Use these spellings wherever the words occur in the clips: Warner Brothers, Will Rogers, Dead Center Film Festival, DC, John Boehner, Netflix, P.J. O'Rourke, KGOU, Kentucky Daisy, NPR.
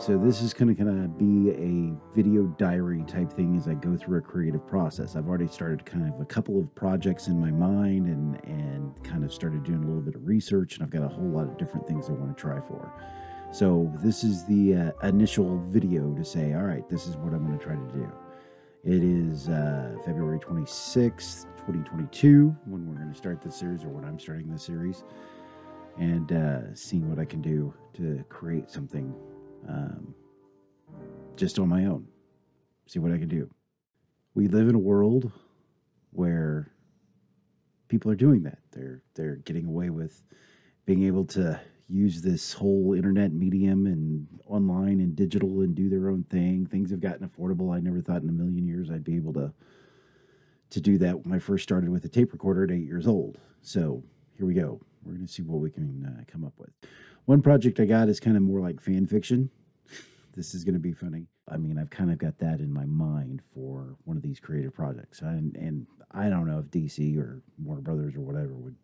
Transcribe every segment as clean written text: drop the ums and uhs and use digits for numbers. So this is going to kind of be a video diary type thing as I go through a creative process. I've already started kind of a couple of projects in my mind and kind of started doing a little bit of research, and I've got a whole lot of different things I want to try for. So this is the initial video to say, all right, this is what I'm going to try to do. It is February 26th, 2022, when we're going to start this series, or when I'm starting this series, and seeing what I can do to create something just on my own. See what I can do. We live in a world where people are doing that. They're getting away with being able to use this whole internet medium and online and digital and do their own thing. Things have gotten affordable. I never thought in a million years I'd be able to do that when I first started with a tape recorder at 8 years old. So here we go. We're going to see what we can come up with. One project I got is kind of more like fan fiction. This is going to be funny. I mean, I've kind of got that in my mind for one of these creative projects. And I don't know if DC or Warner Brothers or whatever would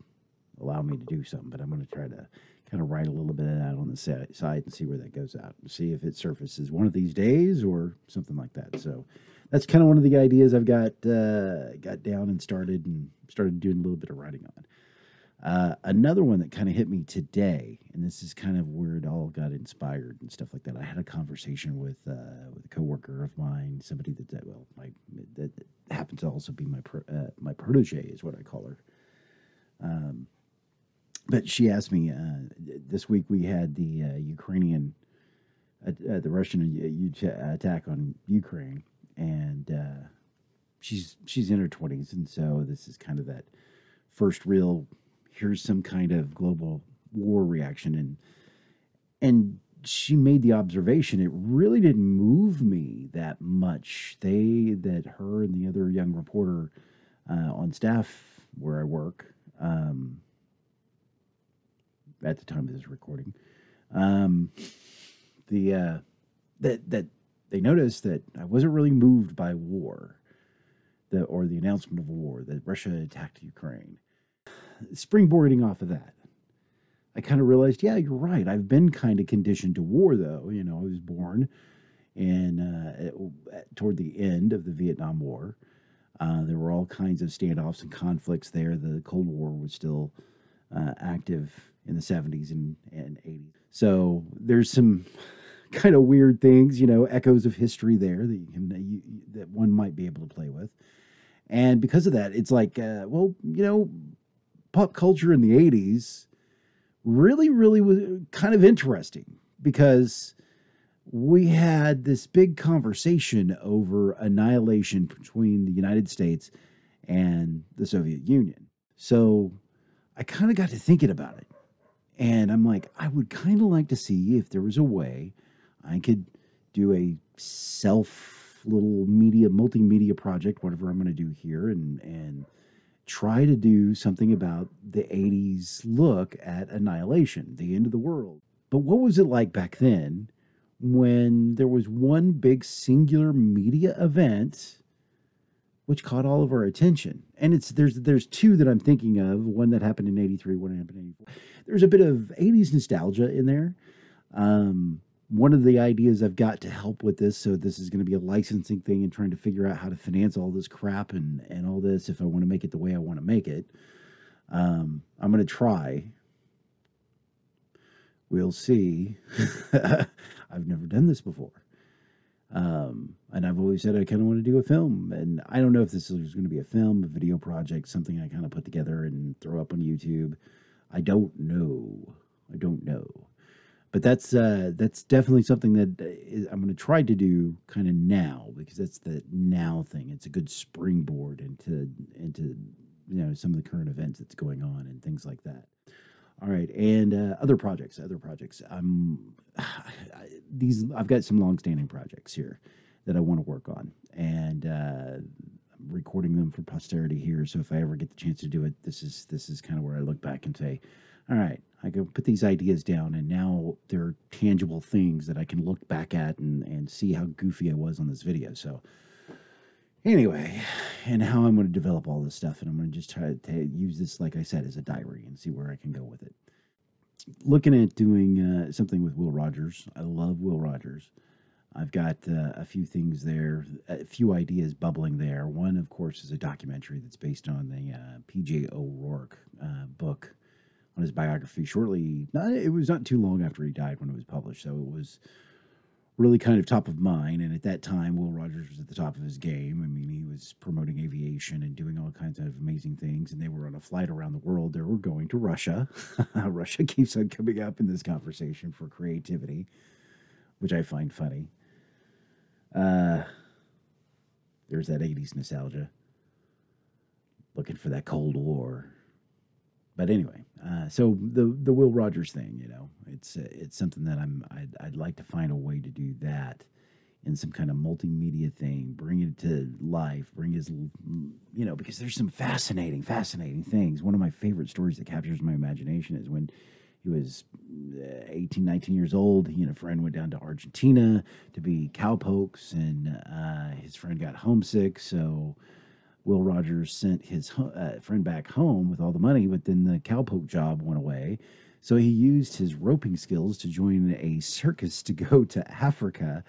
allow me to do something, but I'm going to try to kind of write a little bit of that on the side and see where that goes out and see if it surfaces one of these days or something like that. So that's kind of one of the ideas I've got down and started doing a little bit of writing on. Another one that kind of hit me today, and this is kind of where it all got inspired and stuff like that. I had a conversation with a coworker of mine, somebody that happens to also be my protege is what I call her. But she asked me, this week we had the Russian attack on Ukraine, and she's in her 20s, and so this is kind of that first real, here's some kind of global war reaction, and she made the observation, it really didn't move me that much. Her and the other young reporter on staff where I work, at the time of this recording, that they noticed that I wasn't really moved by war, or the announcement of war, that Russia attacked Ukraine. Springboarding off of that, I kind of realized, yeah, you're right. I've been kind of conditioned to war, though. You know, I was born toward the end of the Vietnam War. There were all kinds of standoffs and conflicts there. The Cold War was still active in the 70s and 80s. So there's some kind of weird things, you know, echoes of history there that that one might be able to play with. And because of that, it's like, well, you know, pop culture in the 80s really, really was kind of interesting because we had this big conversation over annihilation between the United States and the Soviet Union. So I kind of got to thinking about it, and I'm like, I would kind of like to see if there was a way I could do a multimedia project, whatever I'm going to do here, and try to do something about the 80s look at annihilation, the end of the world. But what was it like back then when there was one big singular media event which caught all of our attention? And there's two that I'm thinking of, one that happened in 83, one that happened in 84. There's a bit of 80s nostalgia in there. One of the ideas I've got to help with this, so this is going to be a licensing thing and trying to figure out how to finance all this crap and all this if I want to make it the way I want to make it. I'm going to try. We'll see. I've never done this before. And I've always said I kind of want to do a film, and I don't know if this is going to be a film, a video project, something I kind of put together and throw up on YouTube. I don't know, but that's definitely something that I'm going to try to do kind of now, because that's the now thing. It's a good springboard into, you know, some of the current events that's going on and things like that. All right, and other projects. I've got some long-standing projects here that I want to work on, and I'm recording them for posterity here. So if I ever get the chance to do it, this is kind of where I look back and say, all right, I can put these ideas down, and now there are tangible things that I can look back at and see how goofy I was on this video. So anyway, and how I'm going to develop all this stuff, and I'm going to just try to use this, like I said, as a diary and see where I can go with it. looking at doing something with Will Rogers. I love Will Rogers. I've got a few things there, a few ideas bubbling there. One, of course, is a documentary that's based on the P.J. O'Rourke book on his biography. Shortly, it was not too long after he died when it was published, so it was really kind of top of mind. And at that time, Will Rogers was at the top of his game. I mean, he was promoting aviation and doing all kinds of amazing things, and they were on a flight around the world. They were going to Russia. Russia keeps on coming up in this conversation for creativity, which I find funny. There's that 80s nostalgia, looking for that Cold War. But anyway, so the Will Rogers thing, you know, it's something that I'd like to find a way to do that in some kind of multimedia thing, bring it to life, bring his, you know, because there's some fascinating things. One of my favorite stories that captures my imagination is when he was 18, 19 years old. He and a friend went down to Argentina to be cowpokes, and his friend got homesick. So Will Rogers sent his friend back home with all the money, but then the cowpoke job went away. So he used his roping skills to join a circus to go to Africa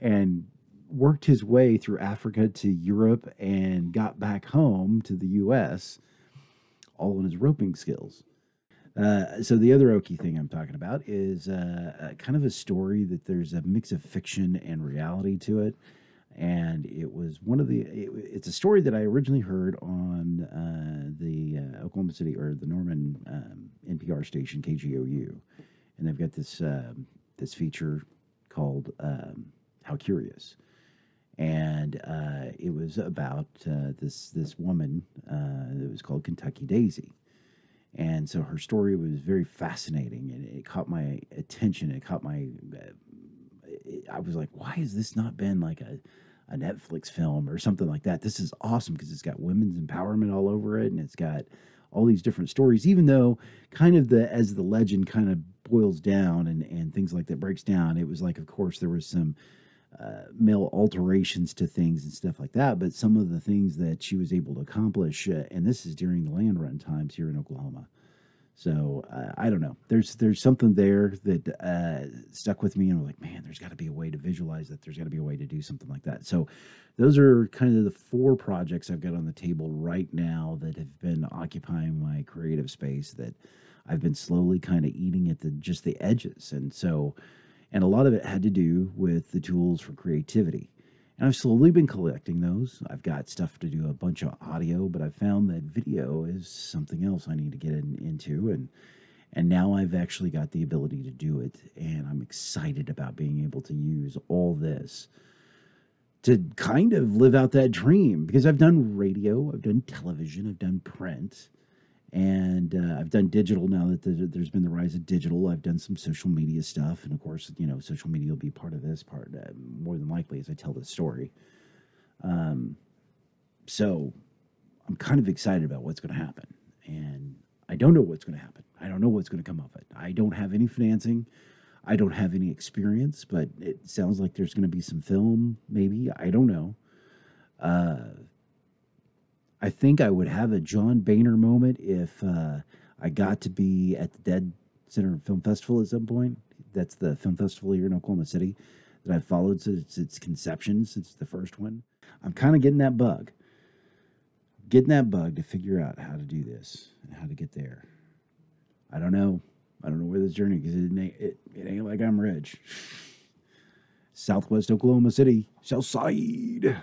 and worked his way through Africa to Europe and got back home to the U.S. all on his roping skills. So the other Okie thing I'm talking about is kind of a story that there's a mix of fiction and reality to it. And it was one of the, it's a story that I originally heard on the Oklahoma City or the Norman NPR station, KGOU. And they've got this, this feature called How Curious. And it was about this woman that was called Kentucky Daisy. And so her story was very fascinating, and it caught my attention. It caught my, I was like, why has this not been like a Netflix film or something like that? This is awesome because it's got women's empowerment all over it. And it's got all these different stories, even though kind of as the legend kind of boils down and things like that breaks down, it was like, of course, there was some male alterations to things and stuff like that, but some of the things that she was able to accomplish, and this is during the land run times here in Oklahoma. So I don't know. There's something there that stuck with me, and I'm like, man, there's got to be a way to visualize that. There's got to be a way to do something like that. So those are kind of the four projects I've got on the table right now that have been occupying my creative space that I've been slowly kind of eating at just the edges, and so. And a lot of it had to do with the tools for creativity. And I've slowly been collecting those. I've got stuff to do, a bunch of audio, but I found that video is something else I need to get into. And now I've actually got the ability to do it. And I'm excited about being able to use all this to kind of live out that dream. Because I've done radio, I've done television, I've done print. And I've done digital now that there's been the rise of digital. I've done some social media stuff. And, of course, you know, social media will be part of this part more than likely as I tell this story. So I'm kind of excited about what's going to happen. And I don't know what's going to happen. I don't know what's going to come of it. I don't have any financing. I don't have any experience. But it sounds like there's going to be some film, maybe. I don't know. I think I would have a John Boehner moment if I got to be at the Dead Center Film Festival at some point. That's the film festival here in Oklahoma City that I've followed since its conception, since the first one. I'm kind of getting that bug to figure out how to do this and how to get there. I don't know. I don't know where this journey, because it ain't like I'm rich. Southwest Oklahoma City, South Side.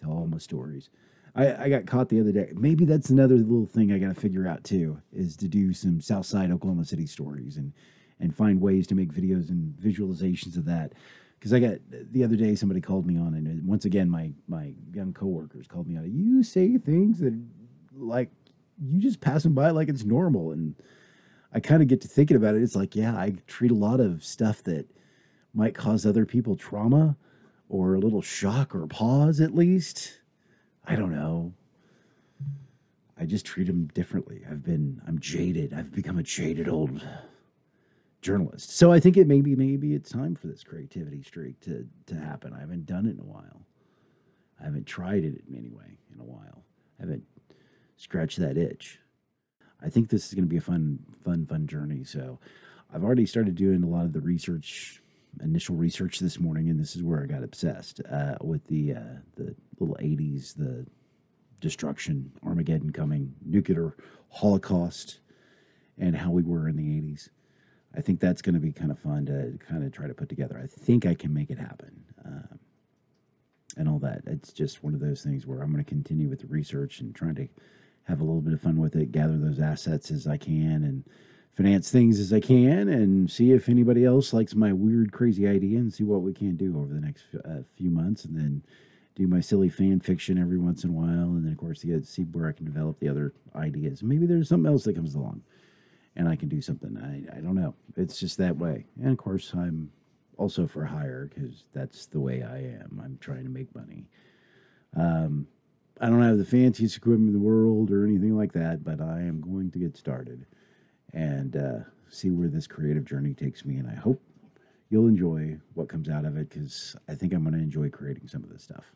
Tell all my stories. I got caught the other day. Maybe that's another little thing I got to figure out too, is to do some Southside Oklahoma City stories and find ways to make videos and visualizations of that. Because I got, the other day, somebody called me on, and once again, my young coworkers called me on, you say things that, like, you just pass them by like it's normal. And I kind of get to thinking about it. It's like, yeah, I treat a lot of stuff that might cause other people trauma or a little shock or pause, at least. I don't know. I just treat them differently. I'm jaded. I've become a jaded old journalist. So I think it maybe it's time for this creativity streak to happen. I haven't done it in a while. I haven't tried it in any way in a while. I haven't scratched that itch. I think this is going to be a fun journey. So I've already started doing a lot of the research, initial research this morning, and this is where I got obsessed with the little 80s, the destruction, Armageddon coming, nuclear holocaust, and how we were in the 80s. I think that's going to be kind of fun to kind of try to put together. I think I can make it happen and all that. It's just one of those things where I'm going to continue with the research and trying to have a little bit of fun with it, gather those assets as I can and finance things as I can, and see if anybody else likes my weird, crazy idea and see what we can do over the next few months, and then do my silly fan fiction every once in a while, and then, of course, see where I can develop the other ideas. Maybe there's something else that comes along, and I can do something. I don't know. It's just that way. And, of course, I'm also for hire, because that's the way I am. I'm trying to make money. I don't have the fanciest equipment in the world or anything like that, but I am going to get started and see where this creative journey takes me. And I hope you'll enjoy what comes out of it, because I think I'm going to enjoy creating some of this stuff.